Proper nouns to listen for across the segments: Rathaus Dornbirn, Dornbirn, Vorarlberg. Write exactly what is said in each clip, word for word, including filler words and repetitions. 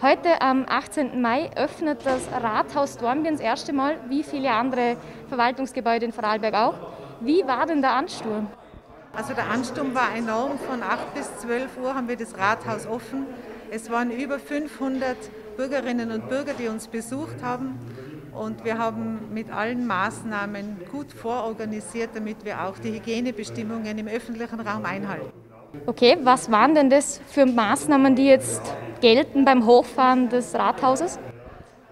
Heute am achtzehnten Mai öffnet das Rathaus Dornbirn das erste Mal, wie viele andere Verwaltungsgebäude in Vorarlberg auch. Wie war denn der Ansturm? Also der Ansturm war enorm. Von acht bis zwölf Uhr haben wir das Rathaus offen. Es waren über fünfhundert Bürgerinnen und Bürger, die uns besucht haben. Und wir haben mit allen Maßnahmen gut vororganisiert, damit wir auch die Hygienebestimmungen im öffentlichen Raum einhalten. Okay, was waren denn das für Maßnahmen, die jetzt gelten beim Hochfahren des Rathauses?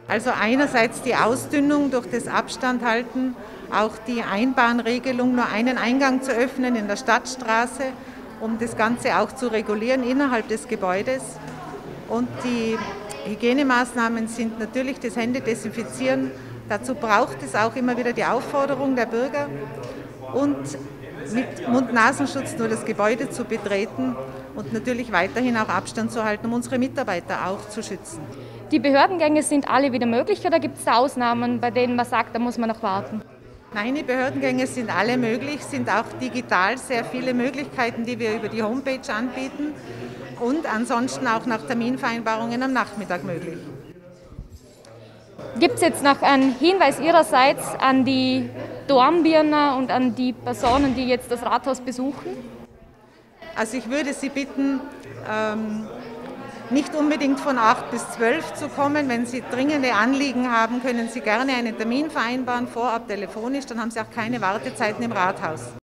Also einerseits die Ausdünnung durch das Abstandhalten, auch die Einbahnregelung, nur einen Eingang zu öffnen in der Stadtstraße, um das Ganze auch zu regulieren innerhalb des Gebäudes. Und die Hygienemaßnahmen sind natürlich das Händedesinfizieren. Dazu braucht es auch immer wieder die Aufforderung der Bürger und mit Mund-Nasen-Schutz nur das Gebäude zu betreten und natürlich weiterhin auch Abstand zu halten, um unsere Mitarbeiter auch zu schützen. Die Behördengänge sind alle wieder möglich oder gibt es da Ausnahmen, bei denen man sagt, da muss man noch warten? Nein, die Behördengänge sind alle möglich, sind auch digital sehr viele Möglichkeiten, die wir über die Homepage anbieten und ansonsten auch nach Terminvereinbarungen am Nachmittag möglich. Gibt es jetzt noch einen Hinweis Ihrerseits an die Dornbirner und an die Personen, die jetzt das Rathaus besuchen? Also ich würde Sie bitten, ähm, nicht unbedingt von acht bis zwölf zu kommen. Wenn Sie dringende Anliegen haben, können Sie gerne einen Termin vereinbaren, vorab telefonisch, dann haben Sie auch keine Wartezeiten im Rathaus.